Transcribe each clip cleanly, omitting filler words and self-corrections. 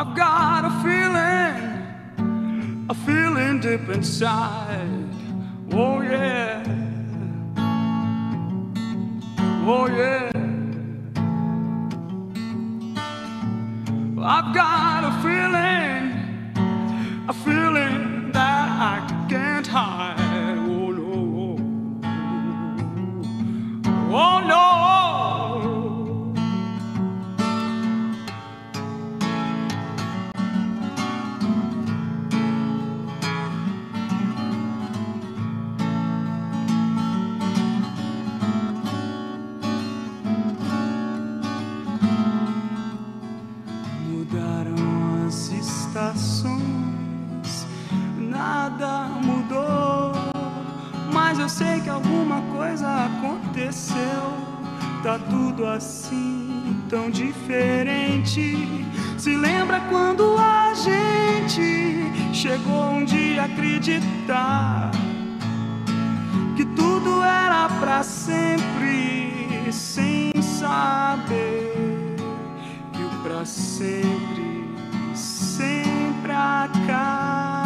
I've got a feeling deep inside. Oh yeah, oh yeah. I've got a feeling that I can't hide. Oh no, oh no. Nada mudou, mas eu sei que alguma coisa aconteceu. Tá tudo assim, tão diferente. Se lembra quando a gente chegou um dia a acreditar que tudo era pra sempre, sem saber que o pra sempre sempre acaba.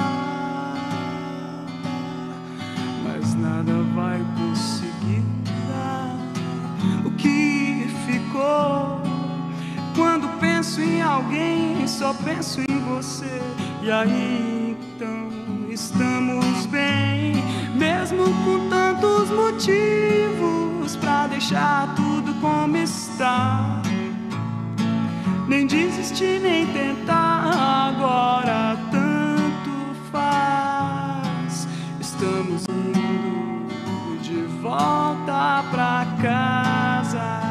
Mas nada vai conseguir dar o que ficou. Quando penso em alguém, só penso em você. E aí então estamos bem, mesmo com tantos motivos pra deixar tudo como está. Nem desistir, nem tentar, agora tanto faz. Estamos indo de volta pra casa.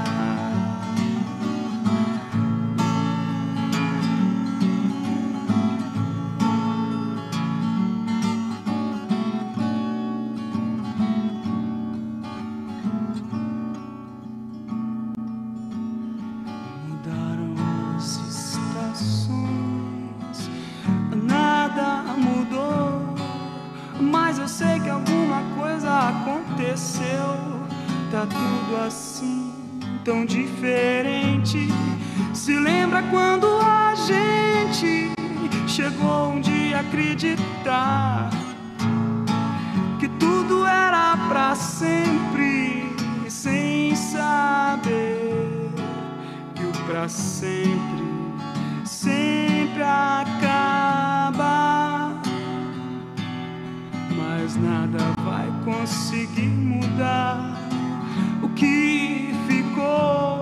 Sei que alguma coisa aconteceu. Tá tudo assim, tão diferente. Se lembra quando a gente chegou um dia a acreditar que tudo era pra sempre, sem saber que o pra sempre sempre acaba. Mas nada vai conseguir mudar o que ficou.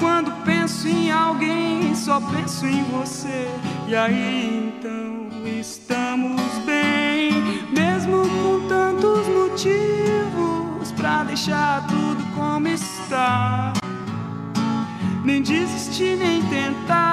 Quando penso em alguém, só penso em você. E aí então estamos bem, mesmo com tantos motivos pra deixar tudo como está. Nem desistir, nem tentar,